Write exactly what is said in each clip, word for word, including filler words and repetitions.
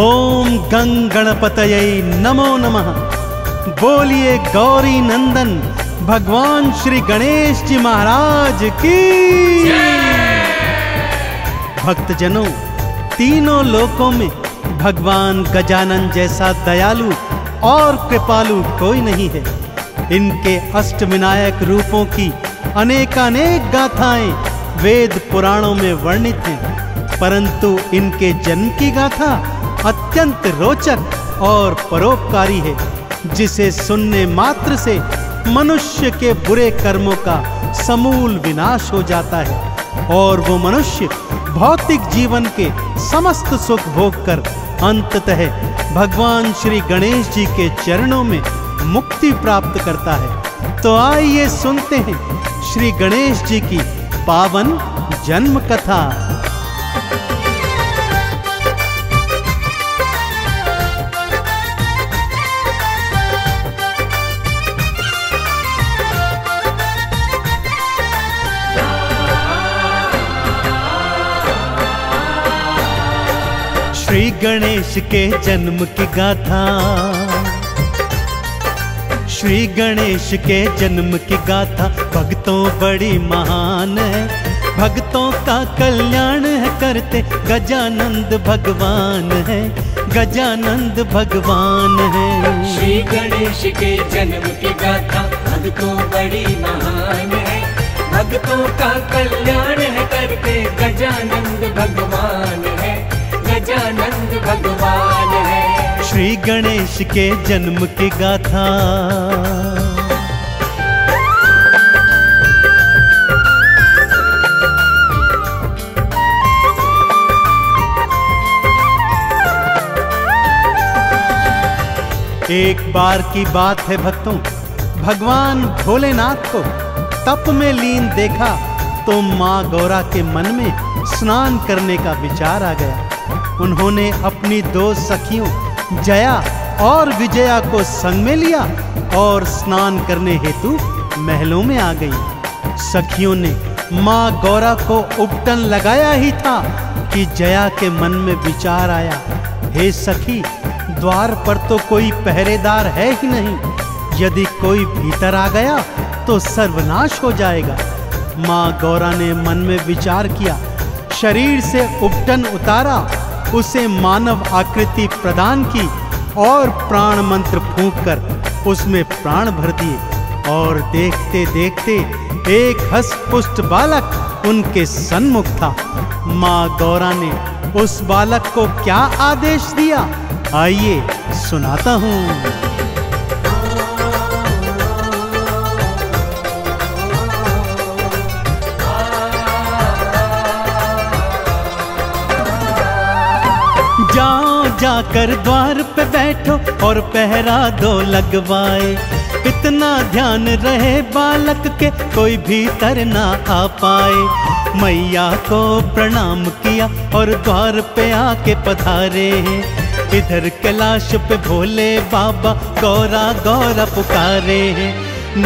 ओम गंग गणपतये नमो नमः। बोलिए गौरी नंदन भगवान श्री गणेश जी महाराज की। भक्तजनों, तीनों लोकों में भगवान गजानन जैसा दयालु और कृपालु कोई नहीं है। इनके अष्टविनायक रूपों की अनेकानेक गाथाएं वेद पुराणों में वर्णित हैं, परंतु इनके जन्म की गाथा अत्यंत रोचक और परोपकारी है, जिसे सुनने मात्र से मनुष्य के बुरे कर्मों का समूल विनाश हो जाता है और वो मनुष्य भौतिक जीवन के समस्त सुख भोग कर अंततः भगवान श्री गणेश जी के चरणों में मुक्ति प्राप्त करता है। तो आइए सुनते हैं श्री गणेश जी की पावन जन्म कथा। श्री गणेश के जन्म की गाथा, श्री गणेश के जन्म की गाथा भक्तों बड़ी महान है। भक्तों का कल्याण है करते गजानंद भगवान है, गजानंद भगवान है। श्री गणेश के जन्म की गाथा भक्तों बड़ी महान है। भक्तों का कल्याण है करते गजानंद भगवान है, गजानंद भगवान है। श्री गणेश के जन्म की गाथा। एक बार की बात है भक्तों, भगवान भोलेनाथ को तप में लीन देखा तो माँ गौरा के मन में स्नान करने का विचार आ गया। उन्होंने अपनी दो सखियों जया और विजया को संग में लिया और स्नान करने हेतु महलों में आ गई। सखियों ने माँ गौरा को उपटन लगाया ही था कि जया के मन में विचार आया, हे सखी, द्वार पर तो कोई पहरेदार है ही नहीं, यदि कोई भीतर आ गया तो सर्वनाश हो जाएगा। माँ गौरा ने मन में विचार किया, शरीर से उपटन उतारा, उसे मानव आकृति प्रदान की और प्राण मंत्र फूंककर उसमें प्राण भर दिए और देखते देखते एक हष्टपुष्ट बालक उनके सन्मुख था। माँ गौरा ने उस बालक को क्या आदेश दिया, आइए सुनाता हूँ। जाकर द्वार पे बैठो और पहरा दो लगवाए, इतना ध्यान रहे बालक के कोई भीतर ना आ पाए। मैया को प्रणाम किया और द्वार पे आके पधारे, इधर कैलाश पे भोले बाबा गौरा गौरा पुकारे।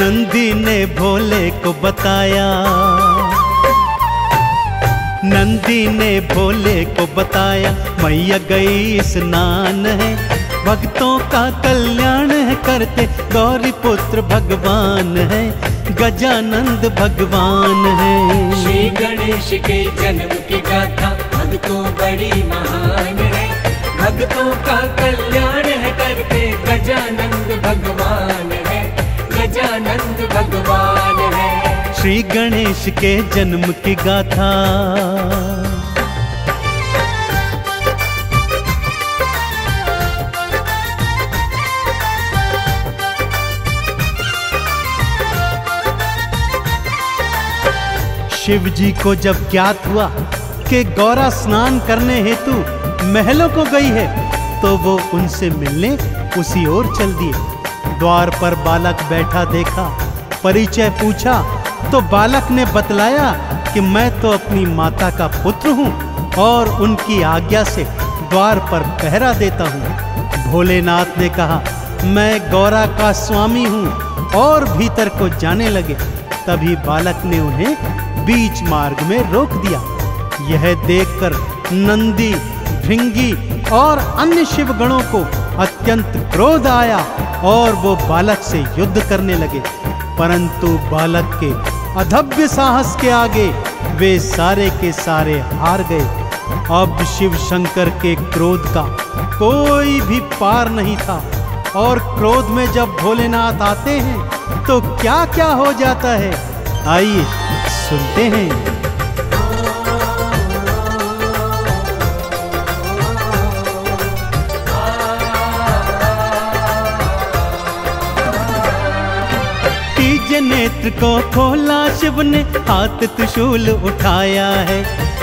नंदी ने भोले को बताया, नंदी ने भोले को बताया, मैया गई स्नान है। भक्तों का कल्याण है करते गौरी पुत्र भगवान है, गजानंद भगवान है। श्री गणेश के जन्म की गाथा भक्तों बड़ी महान है। भक्तों का कल्याण है करते गजानंद भगवान है, गजानंद भगवान है। श्री गणेश के जन्म की गाथा। शिव जी को जब ज्ञात हुआ कि गौरा स्नान करने हेतु महलों को गई है तो वो उनसे मिलने उसी ओर चल दिए। द्वार पर बालक बैठा देखा, परिचय पूछा तो बालक ने बतलाया कि मैं तो अपनी माता का पुत्र हूँ और उनकी आज्ञा से द्वार पर पहरा देता हूँ। भोलेनाथ ने कहा, मैं गौरा का स्वामी हूँ, और भीतर को जाने लगे। तभी बालक ने उन्हें बीच मार्ग में रोक दिया। यह देखकर नंदी, भृंगी और अन्य शिव गणों को अत्यंत क्रोध आया और वो बालक से युद्ध करने लगे, परंतु बालक के अदभ्य साहस के आगे वे सारे के सारे हार गए। अब शिव शंकर के क्रोध का कोई भी पार नहीं था, और क्रोध में जब भोलेनाथ आते हैं तो क्या क्या हो जाता है, आइए सुनते हैं। नेत्र को खोला शिव ने, हाथ त्रिशूल उठाया है,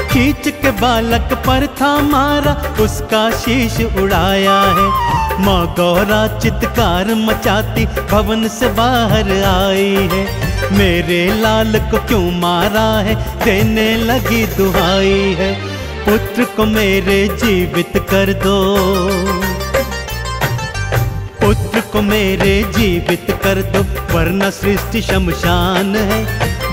खींच के बालक पर था मारा, उसका शीश उड़ाया है। माँ गौरा चित्कार मचाती भवन से बाहर आई है, मेरे लाल को क्यों मारा है, देने लगी दुहाई है। पुत्र को मेरे जीवित कर दो, पुत्र को मेरे जीवित कर दो, वरना सृष्टि शमशान है।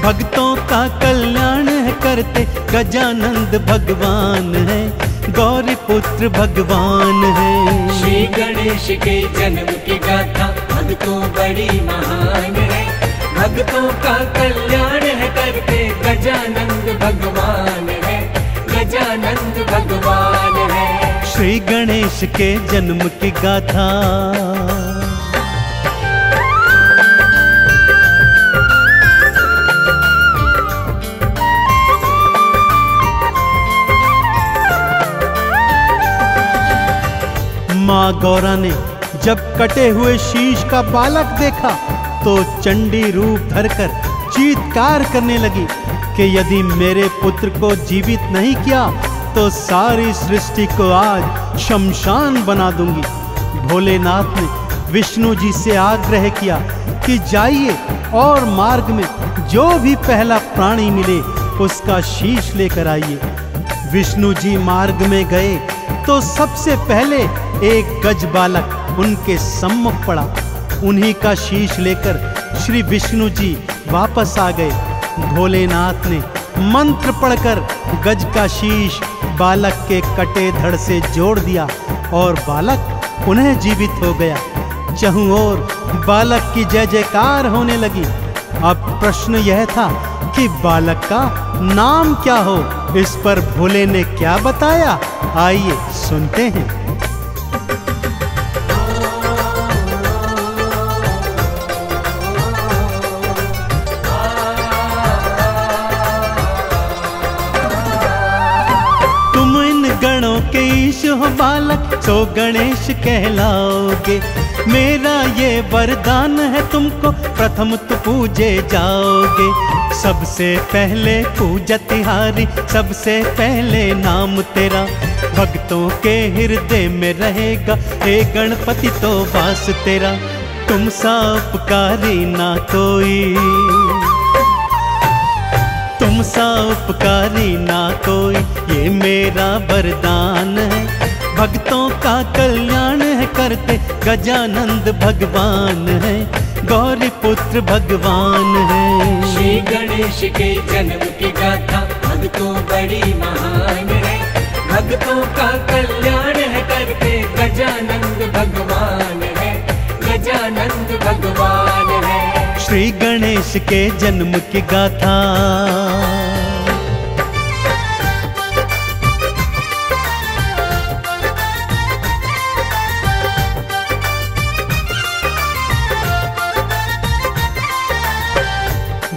भक्तों का कल्याण है करते गजानंद भगवान है, गौरी पुत्र भगवान है। श्री गणेश के जन्म की गाथा भक्तों बड़ी महान है, भक्तों का कल्याण है करते गजानंद भगवान है, गजानंद भगवान है। श्री गणेश के जन्म की गाथा। माँ गौरा ने जब कटे हुए शीश का बालक देखा तो चंडी रूप धरकर चीत्कार करने लगी कि यदि मेरे पुत्र को जीवित नहीं किया तो सारी सृष्टि को आज शमशान बना दूंगी। भोलेनाथ ने विष्णु जी से आग्रह किया कि जाइए और मार्ग में जो भी पहला प्राणी मिले उसका शीश लेकर आइए। विष्णु जी मार्ग में गए तो सबसे पहले एक गज बालक उनके सम्मुख पड़ा, उन्हीं का शीश लेकर श्री विष्णु जी वापस आ गए। भोलेनाथ ने मंत्र पढ़कर गज का शीश बालक के कटे धड़ से जोड़ दिया और बालक उन्हें जीवित हो गया। चहुं ओर बालक की जय जयकार होने लगी। अब प्रश्न यह था कि बालक का नाम क्या हो, इस पर भोले ने क्या बताया, आइए सुनते हैं। के ईश हो बालक सो गणेश कहलाओगे, मेरा ये वरदान है तुमको प्रथम तो पूजे जाओगे। सबसे पहले पूजा तिहारी, सबसे पहले नाम तेरा, भक्तों के हृदय में रहेगा हे गणपति तो वास तेरा। तुम सा उपकारी ना कोई, तुम सा उपकारी ना कोई, ये मेरा वरदान है। भक्तों का कल्याण है करते गजानंद भगवान है, गौरी पुत्र भगवान है। श्री गणेश के जन्म की गाथा भक्तों बड़ी महान है, भक्तों का कल्याण है करते गजानंद भगवान है, गजानंद भगवान है। श्री गणेश के जन्म की गाथा।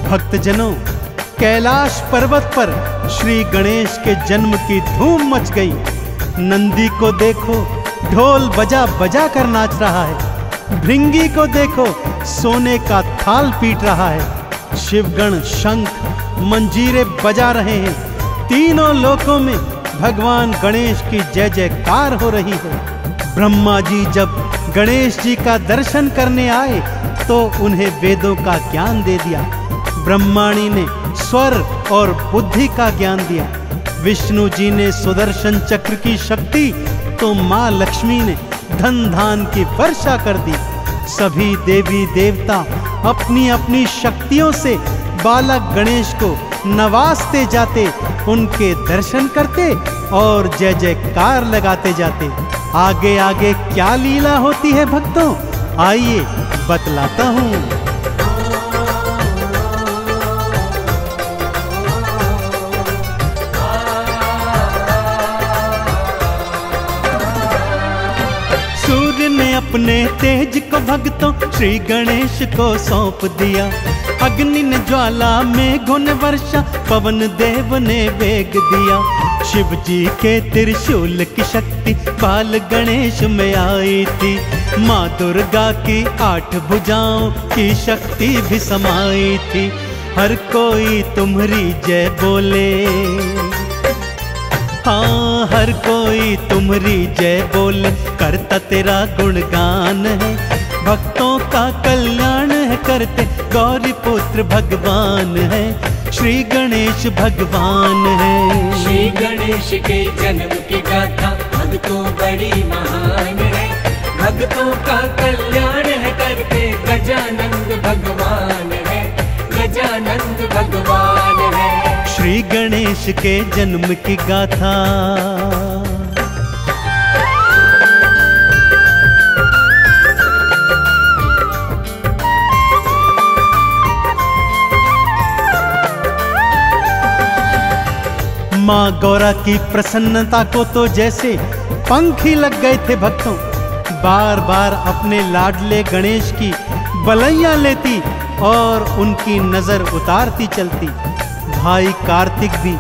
भक्तजनों, कैलाश पर्वत पर श्री गणेश के जन्म की धूम मच गई। नंदी को देखो ढोल बजा बजा कर नाच रहा है, भृंगी को देखो सोने का थाल पीट रहा है, शिवगण शंख मंजीरे बजा रहे हैं, तीनों लोकों में भगवान गणेश की जय जयकार हो रही है। ब्रह्मा जी जब गणेश जी का दर्शन करने आए तो उन्हें वेदों का ज्ञान दे दिया, ब्रह्माणी ने स्वर और बुद्धि का ज्ञान दिया, विष्णु जी ने सुदर्शन चक्र की शक्ति, तो माँ लक्ष्मी ने धन धान की वर्षा कर दी। सभी देवी देवता अपनी अपनी शक्तियों से बालक गणेश को नवाजते जाते, उनके दर्शन करते और जय जयकार लगाते जाते। आगे आगे क्या लीला होती है भक्तों, आइए बतलाता हूँ। अपने तेज को भक्तों श्री गणेश को सौंप दिया। अग्नि ने ज्वाला मेघों ने वर्षा पवन देव ने वेग दिया। शिव जी के त्रिशूल की शक्ति बाल गणेश में आई थी। माँ दुर्गा की आठ भुजाओं की शक्ति भी समाई थी। हर कोई तुम्हारी जय बोले, हाँ हर कोई तुम्हारी जय बोले, करता तेरा गुणगान है। भक्तों का कल्याण है करते, गौरी पुत्र भगवान है, श्री गणेश भगवान है। श्री गणेश के जन्म की गाथा भक्तों बड़ी महान है। भक्तों का कल्याण है करते, गजानंद भगवान है, गजानंद भगवान है। श्री गणेश के जन्म की गाथा। माँ गौरा की प्रसन्नता को तो जैसे पंख ही लग गए थे भक्तों। बार बार अपने लाडले गणेश की बलैया लेती और उनकी नजर उतारती चलती। भाई कार्तिक भी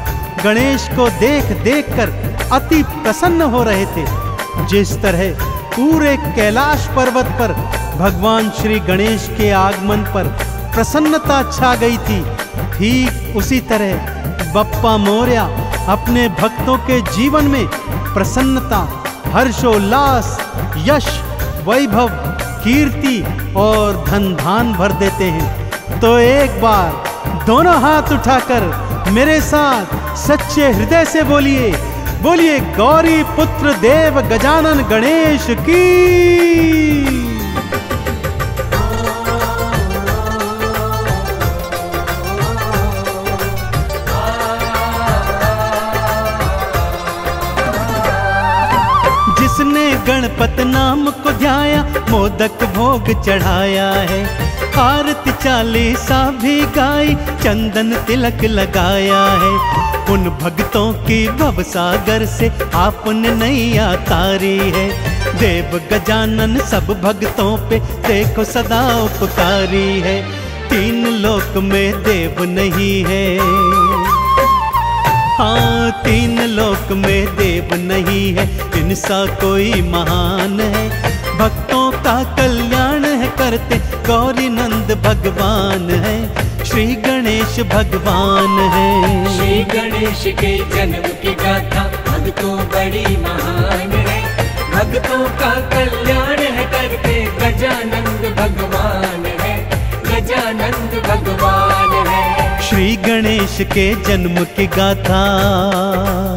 गणेश को देख देख कर अति प्रसन्न हो रहे थे। जिस तरह पूरे कैलाश पर्वत पर भगवान श्री गणेश के आगमन पर प्रसन्नता छा गई थी, ठीक उसी तरह बप्पा मोरया अपने भक्तों के जीवन में प्रसन्नता, हर्षोल्लास, यश, वैभव, कीर्ति और धन धान भर देते हैं। तो एक बार दोनों हाथ उठाकर मेरे साथ सच्चे हृदय से बोलिए, बोलिए गौरी पुत्र देव गजानन गणेश की। जिसने गणपत नाम को ध्याया मोदक भोग चढ़ाया है। आरती चालीसा भी गाई चंदन तिलक लगाया है। उन भक्तों की भवसागर से आपने नैया तारी है। देव गजानन सब भक्तों पे देखो सदा उपकारी है। तीन लोक में देव नहीं है, हाँ तीन लोक में देव नहीं है, इनसा कोई महान है। भक्तों का कल्याण है करते, गौरी नंद भगवान है, श्री गणेश भगवान है। श्री गणेश के जन्म की गाथा भक्तों बड़ी महान है। भक्तों का कल्याण है करते, गजानंद भगवान है, गजानंद भगवान है। श्री गणेश के जन्म की गाथा।